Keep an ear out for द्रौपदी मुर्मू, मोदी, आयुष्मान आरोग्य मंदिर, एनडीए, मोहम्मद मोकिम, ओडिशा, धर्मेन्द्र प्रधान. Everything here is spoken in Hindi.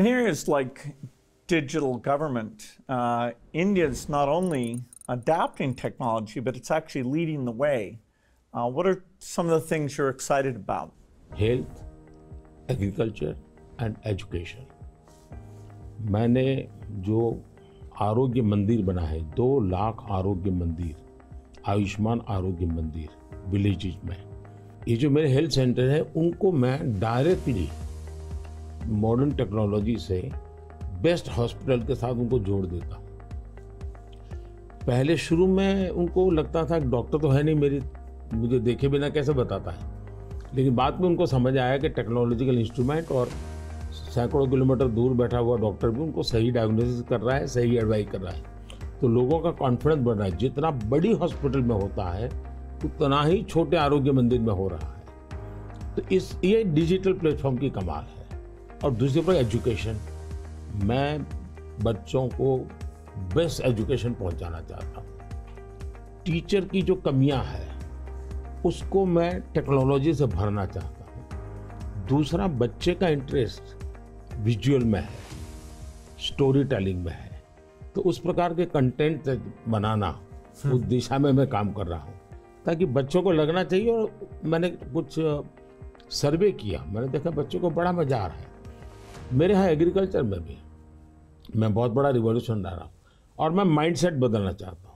In areas like digital government, India is not only adapting technology, but it's actually leading the way. What are some of the things you're excited about? Health, agriculture, and education. मैंने जो आरोग्य मंदिर बना है 2 लाख आरोग्य मंदिर, आयुष्मान आरोग्य मंदिर विलेजेस में, ये जो मेरे हेल्थ सेंटर है उनको मैं डायरेक्टली मॉडर्न टेक्नोलॉजी से बेस्ट हॉस्पिटल के साथ उनको जोड़ देता हूँ। पहले शुरू में उनको लगता था कि डॉक्टर तो है नहीं, मुझे देखे बिना कैसे बताता है, लेकिन बाद में उनको समझ आया कि टेक्नोलॉजिकल इंस्ट्रूमेंट और सैकड़ों किलोमीटर दूर बैठा हुआ डॉक्टर भी उनको सही डायग्नोसिस कर रहा है, सही एडवाइस कर रहा है, तो लोगों का कॉन्फिडेंस बढ़ रहा है। जितना बड़ी हॉस्पिटल में होता है उतना ही छोटे आरोग्य मंदिर में हो रहा है, तो ये डिजिटल प्लेटफॉर्म की कमाल है। और दूसरी पर एजुकेशन, मैं बच्चों को बेस्ट एजुकेशन पहुंचाना चाहता हूँ। टीचर की जो कमियां हैं उसको मैं टेक्नोलॉजी से भरना चाहता हूँ। दूसरा, बच्चे का इंटरेस्ट विजुअल में है, स्टोरी टेलिंग में है, तो उस प्रकार के कंटेंट बनाना, उस दिशा में मैं काम कर रहा हूँ ताकि बच्चों को लगना चाहिए। और मैंने कुछ सर्वे किया, मैंने देखा बच्चों को बड़ा मजा आ रहा है। मेरे यहाँ एग्रीकल्चर में भी मैं बहुत बड़ा रिवॉल्यूशन ला रहा हूँ और मैं माइंडसेट बदलना चाहता हूँ।